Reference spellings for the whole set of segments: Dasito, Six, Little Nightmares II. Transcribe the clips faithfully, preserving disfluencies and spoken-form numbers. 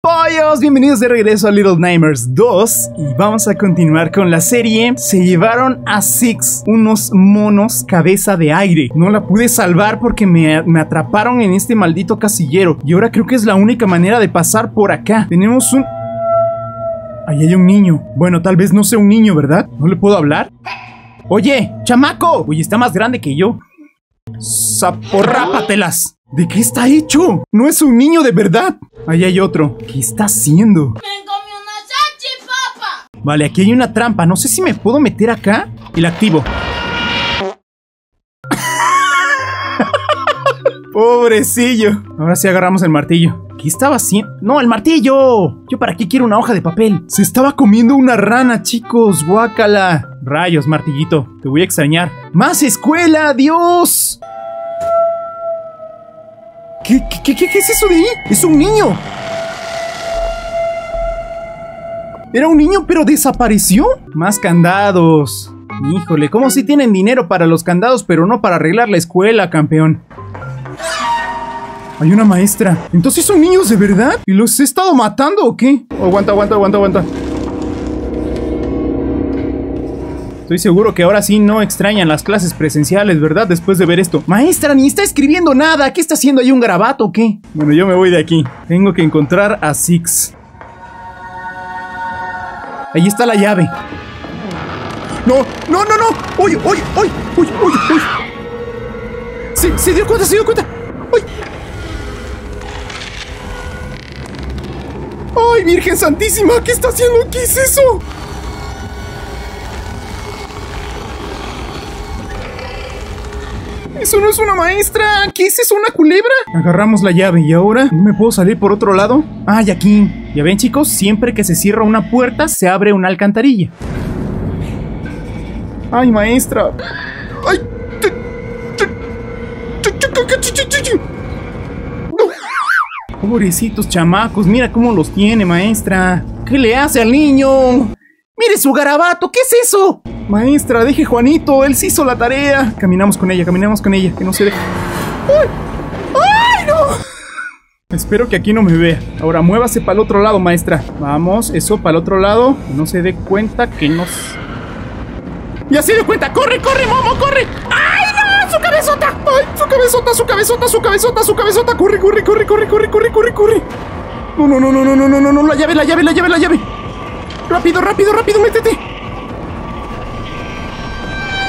¡Pollos! Bienvenidos de regreso a Little Nightmares dos y vamos a continuar con la serie. Se llevaron a Six, unos monos cabeza de aire. No la pude salvar porque me, me atraparon en este maldito casillero y ahora creo que es la única manera de pasar por acá. Tenemos un... Ahí hay un niño. Bueno, tal vez no sea un niño, ¿verdad? ¿No le puedo hablar? ¡Oye, chamaco! Oye, está más grande que yo. ¡Saporrápatelas! ¿De qué está hecho? ¡No es un niño de verdad! Ahí hay otro. ¿Qué está haciendo? ¡Me comí una salchipapa! Vale, aquí hay una trampa. No sé si me puedo meter acá y la activo. Pobrecillo. Ahora sí agarramos el martillo. ¿Qué estaba haciendo? ¡No, el martillo! ¿Yo para qué quiero una hoja de papel? Se estaba comiendo una rana, chicos. ¡Guácala! Rayos, martillito. Te voy a extrañar. ¡Más escuela! ¡Dios! ¿Qué, qué, qué, ¿Qué es eso de ahí? ¡Es un niño! ¿Era un niño pero desapareció? Más candados. Híjole, ¿cómo si tienen dinero para los candados pero no para arreglar la escuela, campeón? Hay una maestra. ¿Entonces son niños de verdad? ¿Y los he estado matando o qué? Oh, aguanta, aguanta, aguanta, aguanta. Estoy seguro que ahora sí no extrañan las clases presenciales, ¿verdad? Después de ver esto. Maestra, ni está escribiendo nada. ¿Qué está haciendo ahí? ¿Un garabato o qué? Bueno, yo me voy de aquí. Tengo que encontrar a Six. Ahí está la llave. ¡No! ¡No, no, no! ¡Uy, uy, uy! ¡Uy, uy, uy! ¡Se, se dio cuenta, se dio cuenta! ¡Uy! ¡Ay, Virgen Santísima! ¿Qué está haciendo? ¿Qué es eso? ¡Eso no es una maestra! ¿Qué es eso? ¿Una culebra? Agarramos la llave y ahora no me puedo salir por otro lado. ¡Ah, y aquí! Ya ven, chicos, siempre que se cierra una puerta, se abre una alcantarilla. ¡Ay, maestra! ¡Ay! Pobrecitos chamacos, mira cómo los tiene, maestra. ¿Qué le hace al niño? ¡Mire su garabato! ¿Qué es eso? Maestra, deje Juanito, él sí hizo la tarea. Caminamos con ella, caminamos con ella, que no se deje. ¡Ay! ¡Ay, no! Espero que aquí no me vea. Ahora muévase para el otro lado, maestra. Vamos, eso, para el otro lado. Que no se dé cuenta que nos... ¡Ya se dio cuenta! ¡Corre, corre, Momo, corre! ¡Ay, no! ¡Su cabezota! ¡Ay, su cabezota, su cabezota, su cabezota, su cabezota! ¡Corre, corre, corre, corre, corre, corre, corre, corre! No, no, no, no, no, no, no, no, la llave, la llave, la llave, la llave. ¡Rápido, rápido, rápido! ¡Métete!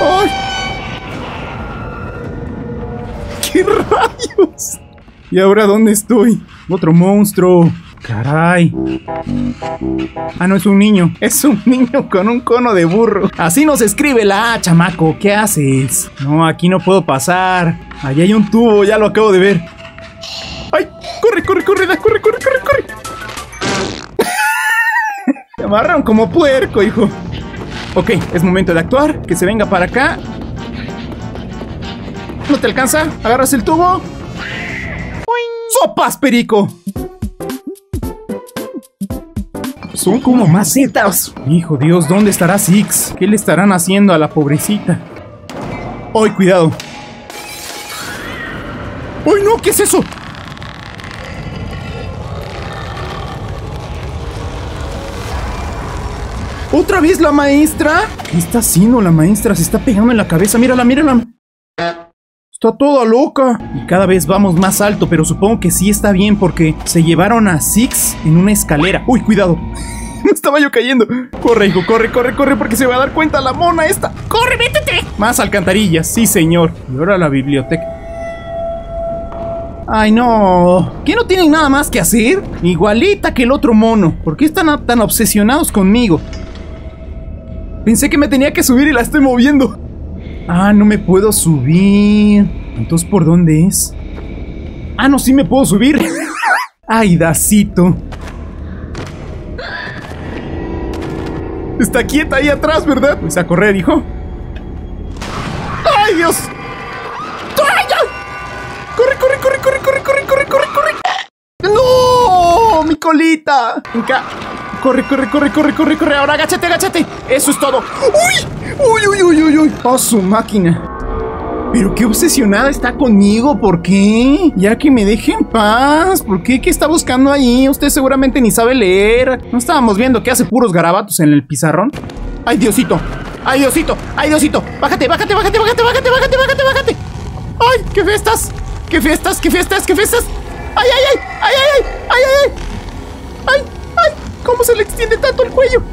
¡Ay! ¡Qué rayos! ¿Y ahora dónde estoy? ¡Otro monstruo! ¡Caray! Ah, no, es un niño. Es un niño con un cono de burro. Así nos escribe la A, chamaco. ¿Qué haces? No, aquí no puedo pasar. Allí hay un tubo, ya lo acabo de ver. ¡Ay! ¡Corre, corre, corre! ¡Corre, corre, corre, corre! Te amarran como puerco, hijo. Ok, es momento de actuar. Que se venga para acá. No te alcanza. Agarras el tubo. ¡Oing! ¡Sopas, perico! Son como macetas. Hijo Dios, ¿dónde estará Six? ¿Qué le estarán haciendo a la pobrecita? ¡Ay, cuidado! ¡Ay, no! ¿Qué es eso? ¿Otra vez la maestra? ¿Qué está haciendo la maestra? Se está pegando en la cabeza. Mírala, mírala. Está toda loca. Y cada vez vamos más alto, pero supongo que sí está bien porque se llevaron a Six en una escalera. ¡Uy, cuidado! Me estaba yo cayendo. Corre, hijo, corre, corre, corre, porque se va a dar cuenta la mona esta. ¡Corre, métete! Más alcantarillas, sí, señor. Y ahora la biblioteca. ¡Ay, no! ¿Qué no tienen nada más que hacer? Igualita que el otro mono. ¿Por qué están tan obsesionados conmigo? Pensé que me tenía que subir y la estoy moviendo. Ah, no me puedo subir. Entonces, ¿por dónde es? Ah, no, sí me puedo subir. Ay, Dasito. Está quieta ahí atrás, ¿verdad? Pues a correr, hijo. ¡Ay, Dios! ¡Ay, ya! ¡Corre, corre, corre, corre, corre, corre, corre, corre, corre! ¡No! ¡Mi colita! Venga. Corre, corre, corre, corre, corre, corre. Ahora agáchate, agáchate. Eso es todo. ¡Uy! ¡Uy, uy, uy, uy, uy! ¡Oh, su máquina! Pero qué obsesionada está conmigo, ¿por qué? Ya que me deje en paz. ¿Por qué? ¿Qué está buscando ahí? Usted seguramente ni sabe leer. ¿No estábamos viendo que hace puros garabatos en el pizarrón? ¡Ay, Diosito! ¡Ay, Diosito! ¡Ay, Diosito! ¡Bájate, bájate, bájate, bájate, bájate, bájate, bájate, bájate! ¡Ay, qué fiestas! ¡Qué fiestas, qué fiestas, qué fiestas! ¡Ay, ay, ay! ¡Ay, ay, ay! ¡Ay, ay! ¡Ay, ay! ¿Cómo se le extiende tanto el cuello?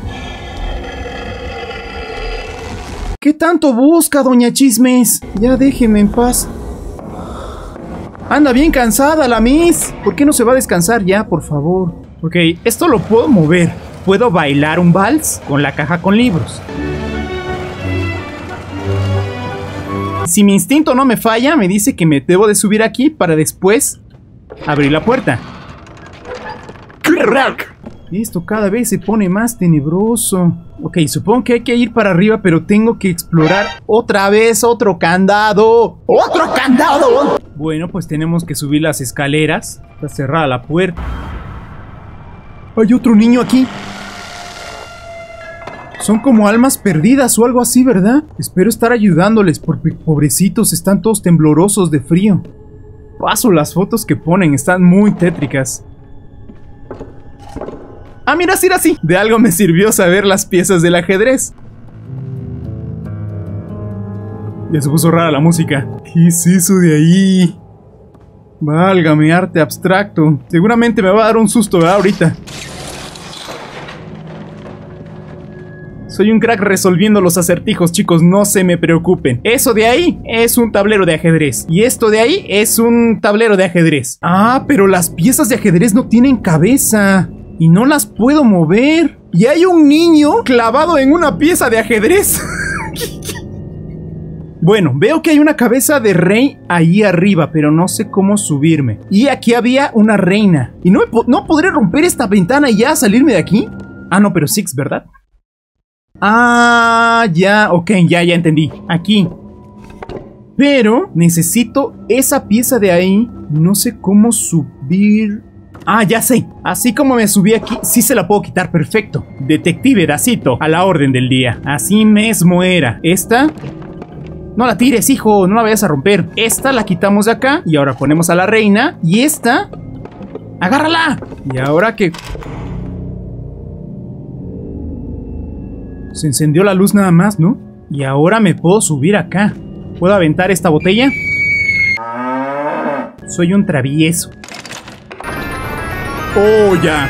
¿Qué tanto busca, doña Chismes? Ya déjeme en paz. Anda bien cansada la Miss. ¿Por qué no se va a descansar ya, por favor? Ok, esto lo puedo mover. Puedo bailar un vals con la caja con libros. Si mi instinto no me falla, me dice que me debo de subir aquí para después abrir la puerta. ¡Crack! Esto cada vez se pone más tenebroso. Ok, supongo que hay que ir para arriba, pero tengo que explorar otra vez otro candado. ¡Otro candado! Bueno, pues tenemos que subir las escaleras. Está cerrada la puerta. Hay otro niño aquí. Son como almas perdidas o algo así, ¿verdad? Espero estar ayudándoles porque pobrecitos están todos temblorosos de frío. Paso, las fotos que ponen están muy tétricas. Ah, mira, sí era así. De algo me sirvió saber las piezas del ajedrez. Ya se puso rara la música. ¿Qué es eso de ahí? Válgame, arte abstracto. Seguramente me va a dar un susto, ¿verdad? Ahorita. Soy un crack resolviendo los acertijos, chicos. No se me preocupen. Eso de ahí es un tablero de ajedrez. Y esto de ahí es un tablero de ajedrez. Ah, pero las piezas de ajedrez no tienen cabeza. Y no las puedo mover. Y hay un niño clavado en una pieza de ajedrez. Bueno, veo que hay una cabeza de rey ahí arriba, pero no sé cómo subirme. Y aquí había una reina. ¿Y no, no podré romper esta ventana y ya salirme de aquí? Ah, no, pero Six, ¿verdad? Ah, ya, ok, ya, ya entendí. Aquí. Pero necesito esa pieza de ahí. No sé cómo subir... Ah, ya sé. Así como me subí aquí, sí se la puedo quitar. Perfecto. Detective Dasito, a la orden del día. Así mismo era. Esta... No la tires, hijo. No la vayas a romper. Esta la quitamos de acá. Y ahora ponemos a la reina. Y esta... ¡Agárrala! Y ahora que... Se encendió la luz nada más, ¿no? Y ahora me puedo subir acá. ¿Puedo aventar esta botella? Soy un travieso. ¡Oh, ya!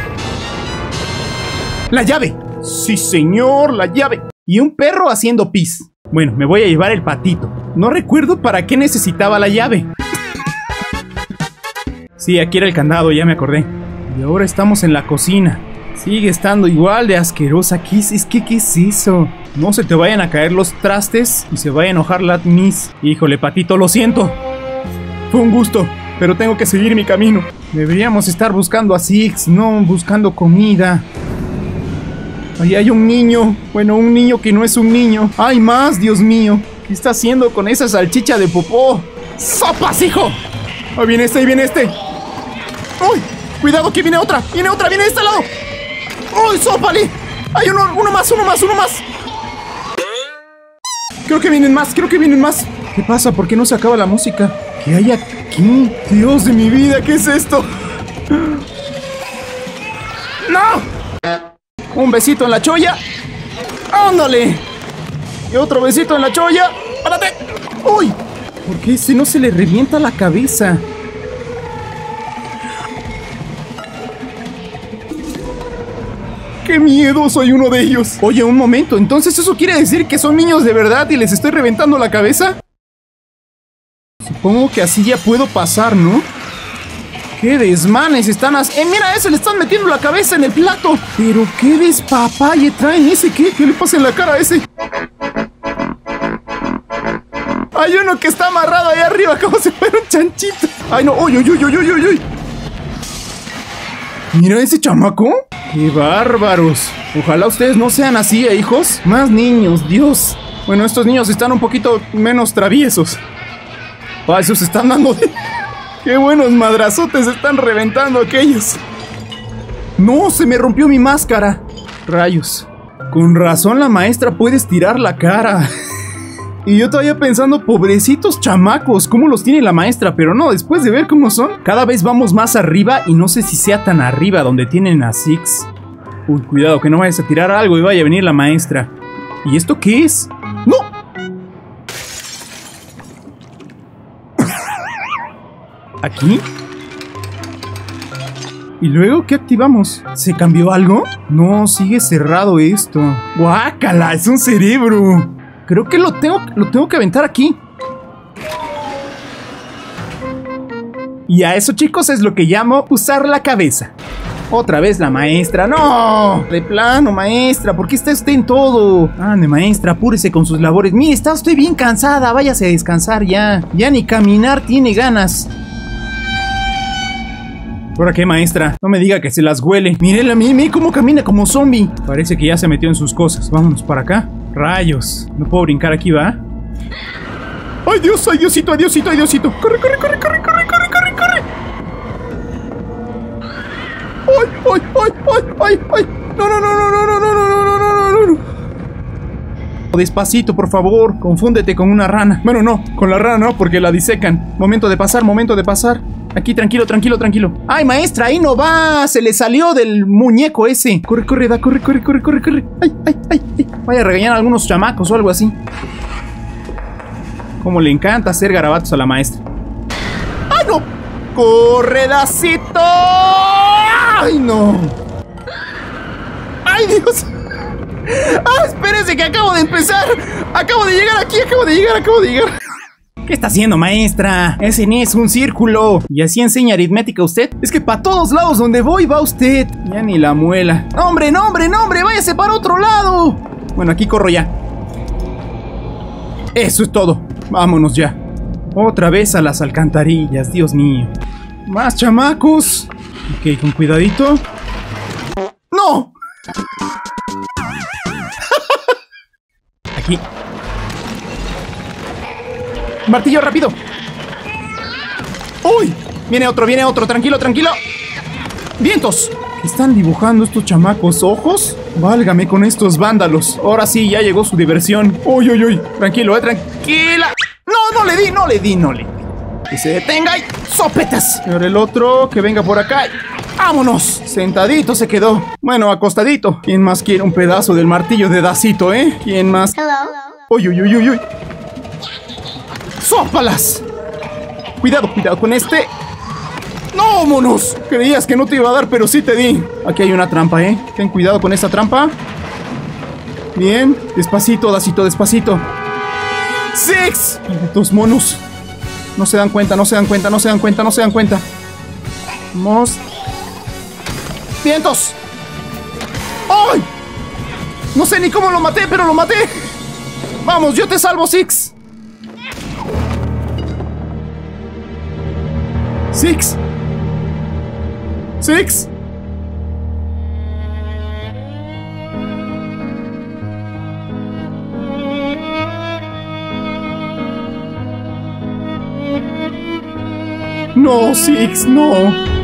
¡La llave! ¡Sí, señor! ¡La llave! Y un perro haciendo pis. Bueno, me voy a llevar el patito. No recuerdo para qué necesitaba la llave. Sí, aquí era el candado, ya me acordé. Y ahora estamos en la cocina. Sigue estando igual de asquerosa. ¿Qué es? ¿Es que qué es eso? No se te vayan a caer los trastes y se vaya a enojar la Miss. Híjole, patito, lo siento. Fue un gusto. Pero tengo que seguir mi camino. Deberíamos estar buscando a Six, no buscando comida. Ahí hay un niño. Bueno, un niño que no es un niño. ¡Ay, más! ¡Dios mío! ¿Qué está haciendo con esa salchicha de popó? ¡Sopas, hijo! ¡Ahí viene este, ahí viene este! ¡Uy! ¡Cuidado que viene otra! ¡Viene otra! ¡Viene de este lado! ¡Uy, sópale! ¡Hay uno, uno más, uno más, uno más! Creo que vienen más, creo que vienen más. ¿Qué pasa? ¿Por qué no se acaba la música? ¿Qué hay aquí? Dios de mi vida, ¿qué es esto? ¡No! Un besito en la cholla. ¡Ándale! Y otro besito en la cholla. ¡Párate! ¡Uy! ¿Por qué si no se le revienta la cabeza? ¡Qué miedo! Soy uno de ellos. Oye, un momento. ¿Entonces eso quiere decir que son niños de verdad y les estoy reventando la cabeza? Supongo que así ya puedo pasar, ¿no? ¡Qué desmanes están haciendo! ¡Eh, mira eso! ¡Le están metiendo la cabeza en el plato! ¡Pero qué despapalle traen ese! ¿Qué? ¿Qué le pasa en la cara a ese? ¡Hay uno que está amarrado ahí arriba! ¡Como si fuera un chanchito! ¡Ay, no! ¡Uy, uy, uy, uy, uy, uy! ¿Mira ese chamaco? ¡Qué bárbaros! Ojalá ustedes no sean así, ¿eh, hijos? ¡Más niños! ¡Dios! Bueno, estos niños están un poquito menos traviesos. ¡Ah, esos están dando de... ¡Qué buenos madrazotes están reventando aquellos! ¡No! ¡Se me rompió mi máscara! ¡Rayos! Con razón la maestra puede estirar la cara. Y yo todavía pensando, pobrecitos chamacos, ¿cómo los tiene la maestra? Pero no, después de ver cómo son, cada vez vamos más arriba y no sé si sea tan arriba donde tienen a Six. Uy, cuidado, que no vayas a tirar algo y vaya a venir la maestra. ¿Y esto qué es? ¡No! ¿Aquí? ¿Y luego qué activamos? ¿Se cambió algo? No, sigue cerrado esto. ¡Guácala! ¡Es un cerebro! Creo que lo tengo, lo tengo que aventar aquí. Y a eso, chicos, es lo que llamo usar la cabeza. Otra vez la maestra. ¡No! De plano, maestra. ¿Por qué está usted en todo? Ande, maestra, apúrese con sus labores. Mire, está usted bien cansada. Váyase a descansar ya. Ya ni caminar tiene ganas. ¿Ahora qué, maestra? No me diga que se las huele. Mírela, mire cómo camina como zombie. Parece que ya se metió en sus cosas. Vámonos para acá. Rayos. No puedo brincar aquí, ¿va? ¡Ay, Dios! ¡Ay, Diosito! ¡Ay, Diosito! ¡Ay, Diosito! ¡Corre, corre, corre, corre, corre, corre, corre, corre! ¡Ay, ay, ay, ay, ay, ay! ¡No, no, no, no, no, no, no, no, no, no, no, no, no! Despacito, por favor. Confúndete con una rana. Bueno, no, con la rana no, porque la disecan. Momento de pasar, momento de pasar. Aquí, tranquilo, tranquilo, tranquilo. ¡Ay, maestra! ¡Ahí no va! ¡Se le salió del muñeco ese! ¡Corre, corre, da! ¡Corre, corre, corre, corre, corre! ¡Ay, ay, ay, ay! Vaya a regañar a algunos chamacos o algo así. Como le encanta hacer garabatos a la maestra. ¡Ay, no! ¡Corre, Dasito! ¡Ay, no! ¡Ay, Dios! ¡Ah, espérese que acabo de empezar! ¡Acabo de llegar aquí! ¡Acabo de llegar! ¡Acabo de llegar! ¿Qué está haciendo, maestra? Ese ni es un círculo. ¿Y así enseña aritmética usted? Es que para todos lados donde voy va usted. Ya ni la muela. ¡No, hombre, no, hombre, no, hombre! ¡Váyase para otro lado! Bueno, aquí corro ya. Eso es todo. Vámonos ya. Otra vez a las alcantarillas, Dios mío. ¡Más chamacos! Ok, con cuidadito. ¡No! Aquí. ¡Martillo, rápido! ¡Uy! Viene otro, viene otro. Tranquilo, tranquilo. ¡Vientos! ¿Qué están dibujando estos chamacos? ¿Ojos? Válgame con estos vándalos. Ahora sí, ya llegó su diversión. ¡Uy, uy, uy! Tranquilo, eh, tranquila. ¡No, no le di, no le di, no le di! ¡Que se detenga y sopetas! Y ahora el otro, que venga por acá. ¡Vámonos! Sentadito se quedó. Bueno, acostadito. ¿Quién más quiere un pedazo del martillo de Dasito, eh? ¿Quién más? ¡Uy, uy, uy, uy, uy! ¡Sópalas! Cuidado, cuidado con este. ¡No, monos! Creías que no te iba a dar, pero sí te di. Aquí hay una trampa, ¿eh? Ten cuidado con esta trampa. Bien. Despacito, Dasito, despacito. ¡Six! Dos monos. No se dan cuenta, no se dan cuenta, no se dan cuenta, no se dan cuenta. Vamos. ¡Vientos! ¡Ay! No sé ni cómo lo maté, pero lo maté. Vamos, yo te salvo, Six. Six. Six. No, Six, no.